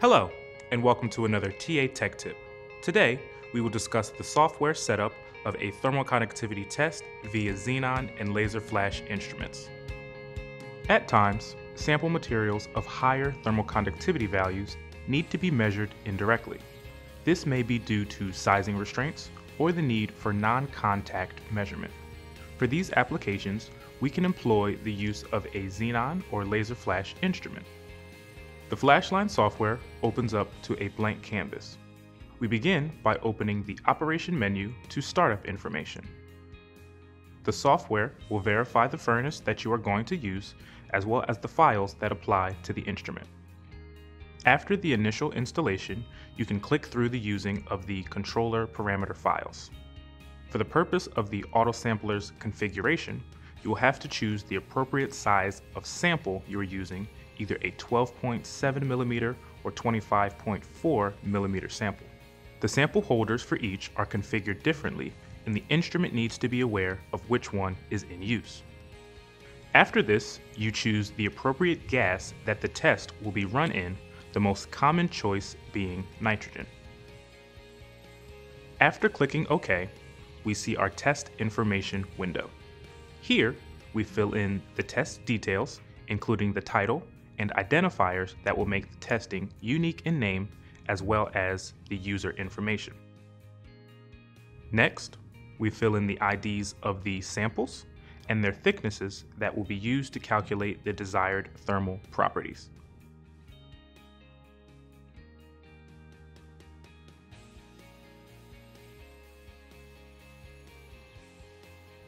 Hello, and welcome to another TA Tech Tip. Today, we will discuss the software setup of a thermal conductivity test via xenon and laser flash instruments. At times, sample materials of higher thermal conductivity values need to be measured indirectly. This may be due to sizing restraints or the need for non-contact measurement. For these applications, we can employ the use of a xenon or laser flash instrument. The Flashline software opens up to a blank canvas. We begin by opening the operation menu to startup information. The software will verify the furnace that you are going to use, as well as the files that apply to the instrument. After the initial installation, you can click through the using of the controller parameter files. For the purpose of the autosampler's configuration, you will have to choose the appropriate size of sample you are using, either a 12.7mm or 25.4mm sample. The sample holders for each are configured differently, and the instrument needs to be aware of which one is in use. After this, you choose the appropriate gas that the test will be run in, the most common choice being nitrogen. After clicking OK, we see our test information window. Here, we fill in the test details, including the title and identifiers that will make the testing unique in name, as well as the user information. Next, we fill in the IDs of the samples and their thicknesses that will be used to calculate the desired thermal properties.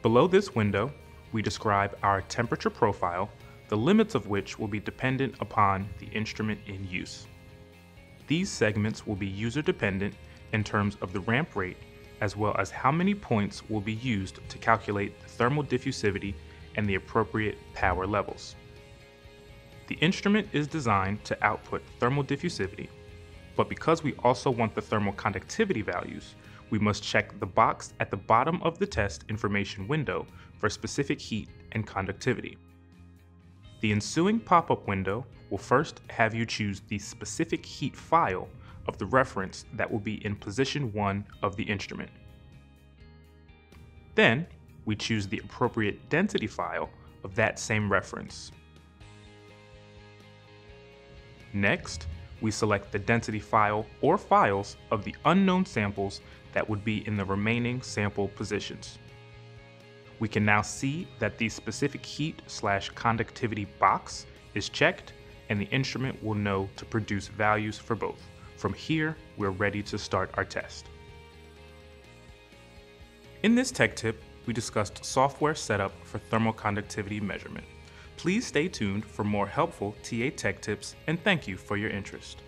Below this window, we describe our temperature profile, the limits of which will be dependent upon the instrument in use. These segments will be user-dependent in terms of the ramp rate, as well as how many points will be used to calculate the thermal diffusivity and the appropriate power levels. The instrument is designed to output thermal diffusivity, but because we also want the thermal conductivity values, we must check the box at the bottom of the test information window for specific heat and conductivity. The ensuing pop-up window will first have you choose the specific heat file of the reference that will be in position 1 of the instrument. Then, we choose the appropriate density file of that same reference. Next, we select the density file or files of the unknown samples that would be in the remaining sample positions. We can now see that the specific heat/conductivity box is checked, and the instrument will know to produce values for both. From here, we're ready to start our test. In this tech tip, we discussed software setup for thermal conductivity measurement. Please stay tuned for more helpful TA Tech Tips, and thank you for your interest.